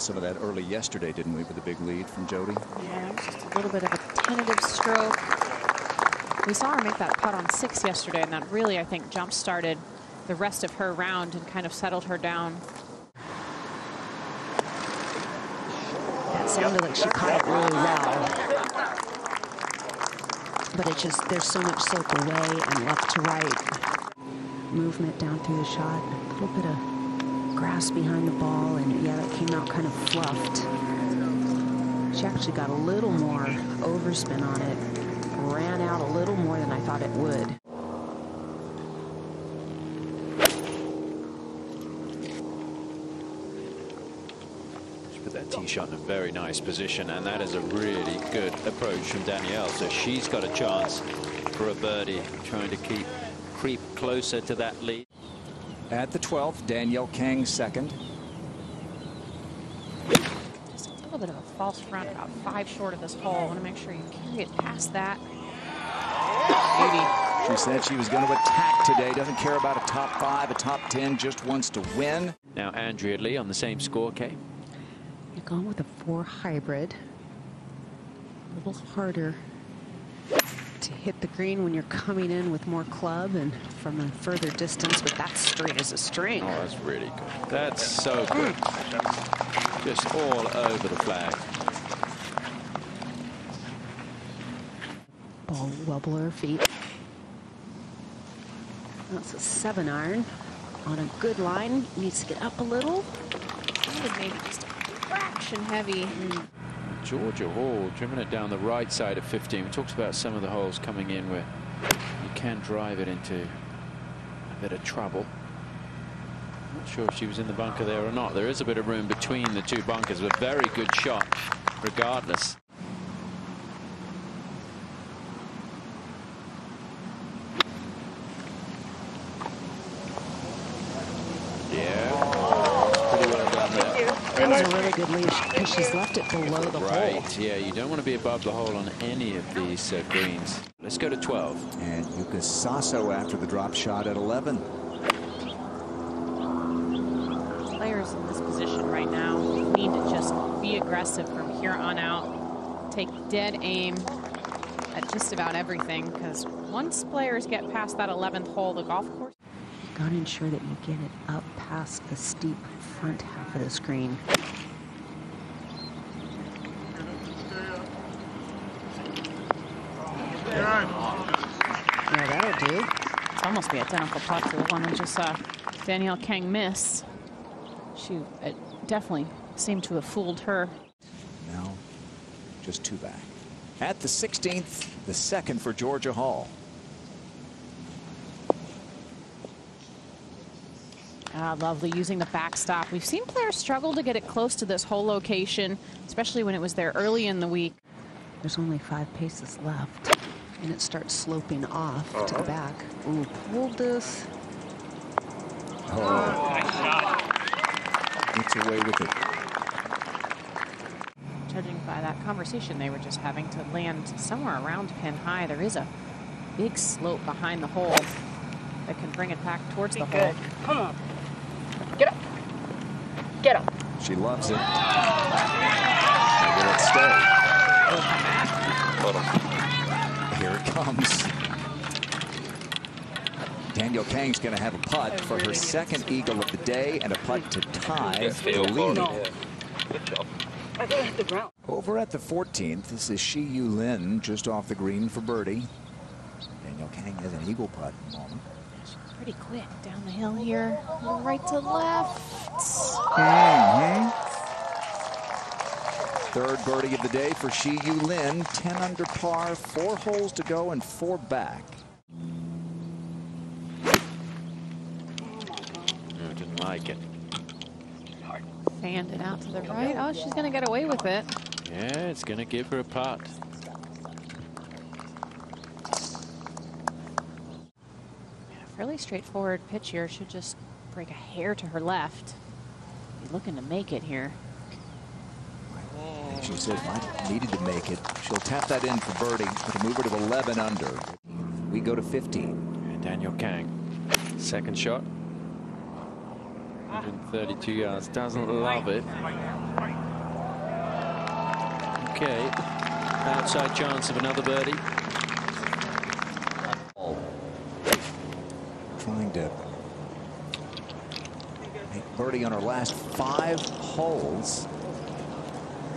some of that early yesterday, didn't we, with a big lead from Jodi? Yeah, it was just a little bit of a tentative stroke. We saw her make that putt on 6 yesterday, and that really, I think, jump-started the rest of her round and kind of settled her down. That sounded like she caught it really well. But it just, there's so much soak away and left to right. Movement down through the shot, a little bit of grass behind the ball, and yeah, that came out kind of fluffed. She actually got a little more overspin on it, ran out a little more than I thought it would. She put that tee shot in a very nice position, and that is a really good approach from Danielle. So she's got a chance for a birdie, trying to creep closer to that lead. At the 12th, Danielle Kang second. Just a little bit of a false front, about 5 short of this hole. I want to make sure you carry it past that. She said she was going to attack today. Doesn't care about a top 5, a top 10, just wants to win. Now Andrea Lee on the same score, Kay. You're going with a 4 hybrid. A little harder to hit the green when you're coming in with more club and from a further distance, but that's straight as a string. Oh, that's really good. That's so good. Just all over the flag. Ball well below her feet. That's a 7-iron on a good line. Needs to get up a little. Maybe just a fraction heavy. Georgia Hall driven it down the right side of 15. We talked about some of the holes coming in where you can drive it into a bit of trouble. I'm not sure if she was in the bunker there or not. There is a bit of room between the 2 bunkers, but very good shot regardless. That was a really good lead because she's left it below the hole. Right, yeah, you don't want to be above the hole on any of these greens. Let's go to 12. And Yuka Saso after the drop shot at 11. Players in this position right now need to just be aggressive from here on out. Take dead aim at just about everything, because once players get past that 11th hole, the golf course... You've got to ensure that you get it up past the steep front half of the screen. Yeah, that'll do. It's almost the identical putt to the one we just saw Danielle Kang miss. She definitely seemed to have fooled her. Now, just 2 back. At the 16th, the 2nd for Georgia Hall. Ah, lovely, using the backstop. We've seen players struggle to get it close to this hole location, especially when it was there early in the week. There's only 5 paces left, and it starts sloping off to the back. Ooh, pulled this. Oh, nice shot. Gets away with it. Judging by that conversation they were just having, to land somewhere around pin high, there is a big slope behind the hole that can bring it back towards the hole. Come on. Get up. She loves it. Will it stay? Here it comes. Danielle Kang's going to have a putt for her 2nd eagle of the day and a putt to tie the lead. Good job. Over at the 14th, this is Xiyu Lin just off the green for birdie. Danielle Kang has an eagle putt at the moment. Pretty quick down the hill here, right to left. Mm-hmm. 3rd birdie of the day for Xiyu Lin, 10 under par, 4 holes to go and 4 back. No, didn't like it. Fanned it out to the right. Oh, she's going to get away with it. Yeah, it's going to give her a putt. Really straightforward pitch here. Should just break a hair to her left. Be looking to make it here. And she said, I needed to make it. She'll tap that in for birdie to move her to 11 under. We go to 15. And Danielle Kang, 2nd shot. 132 yards. Doesn't love it. okay. Outside chance of another birdie. Trying to make birdie on her last 5 holes.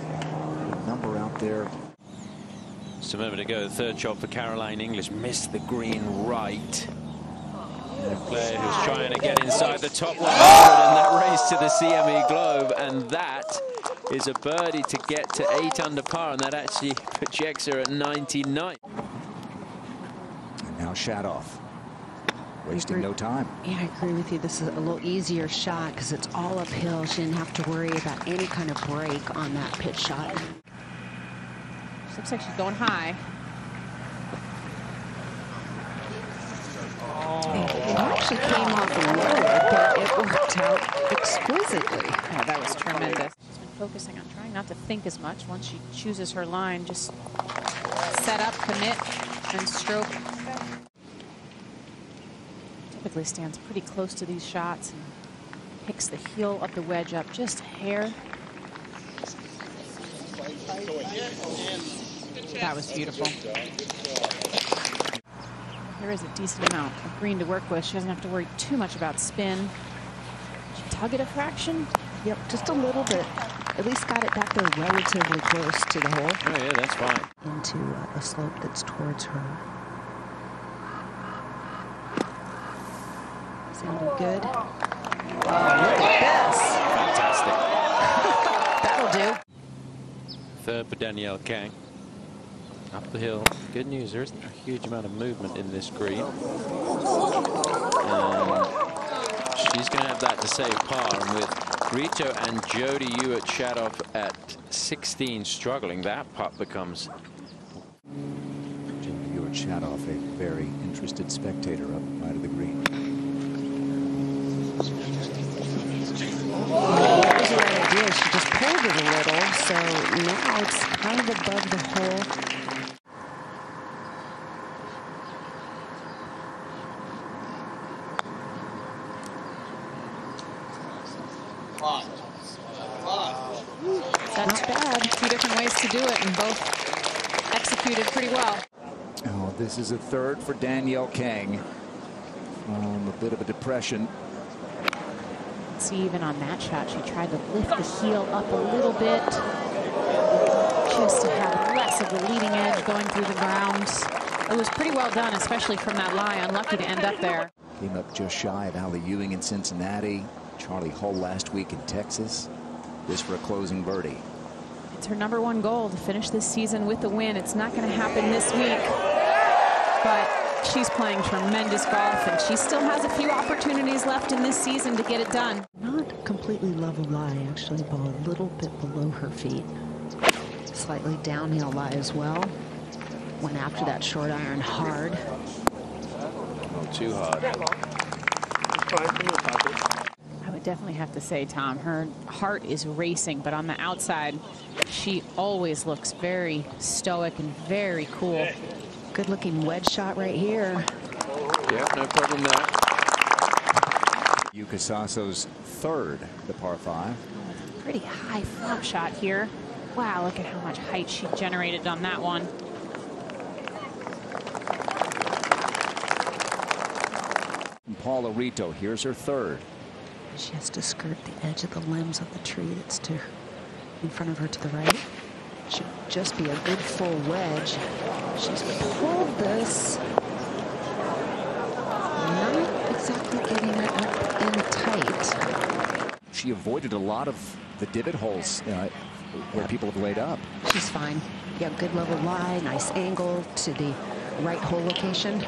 Good number out there. Just a moment ago, the third shot for Caroline English missed the green right. The player who's trying to get inside the top 100 in that race to the CME Globe, and that is a birdie to get to 8 under par, and that actually projects her at 99. And now Shadoff, wasting no time. Yeah, I agree with you. This is a little easier shot because it's all uphill. She didn't have to worry about any kind of break on that pitch shot. She looks like she's going high. She came off the lower, but it worked out exquisitely. Oh, that was tremendous. She's been focusing on trying not to think as much. Once she chooses her line, just set up, commit, and stroke. Typically stands pretty close to these shots and picks the heel of the wedge up just a hair. That was beautiful. There is a decent amount of green to work with. She doesn't have to worry too much about spin. She tug it a fraction? Yep, just a little bit. At least got it back there relatively close to the hole. Oh, yeah, that's fine. Into a slope that's towards her. Sounded good. Oh, look at this. Fantastic. That'll do. Third for Danielle Kang. Up the hill. Good news, there isn't a huge amount of movement in this green. She's going to have that to save par. And with Reto and Jodi Ewart Shadoff at 16 struggling, that putt becomes... Jodi Ewart Shadoff, a very interested spectator up right of the green. Oh, that was the right idea. She just pulled it a little, so now it's kind of above the hole. That's bad. Two different ways to do it, and both executed pretty well. Oh, this is a third for Danielle Kang. A bit of a depression. See, even on that shot, she tried to lift the heel up a little bit, just to have less of the leading edge going through the grounds. It was pretty well done, especially from that lie. Unlucky to end up there. Came up just shy of Ali Ewing in Cincinnati. Charlie Hull last week in Texas. This for a closing birdie. It's her number 1 goal to finish this season with the win. It's not going to happen this week, but she's playing tremendous golf, and she still has a few opportunities left in this season to get it done. Not completely level lie, actually, but a little bit below her feet. Slightly downhill lie as well. Went after that short iron hard. Not too hard. Definitely have to say, Tom, her heart is racing, but on the outside she always looks very stoic and very cool. Good looking wedge shot right here. Yeah, no problem there. Yuka Saso's third, the par 5. Oh, pretty high flop shot here. Wow, look at how much height she generated on that one. And Paula Reto, here's her third. She has to skirt the edge of the limbs of the tree that's in front of her to the right. Should just be a good full wedge. She's pulled this. Not exactly getting it up and tight. She avoided a lot of the divot holes where people have laid up. She's fine. Yeah, good level lie, nice angle to the right hole location.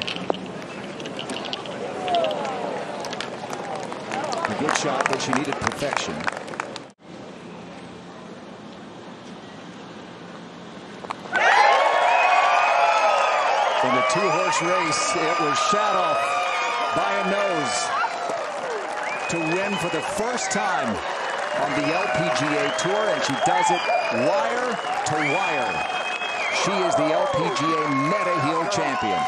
Good shot, but she needed perfection. In the 2-horse race, it was Shadoff by a nose to win for the first time on the LPGA Tour, and she does it wire to wire. She is the LPGA MEDIHEAL champion.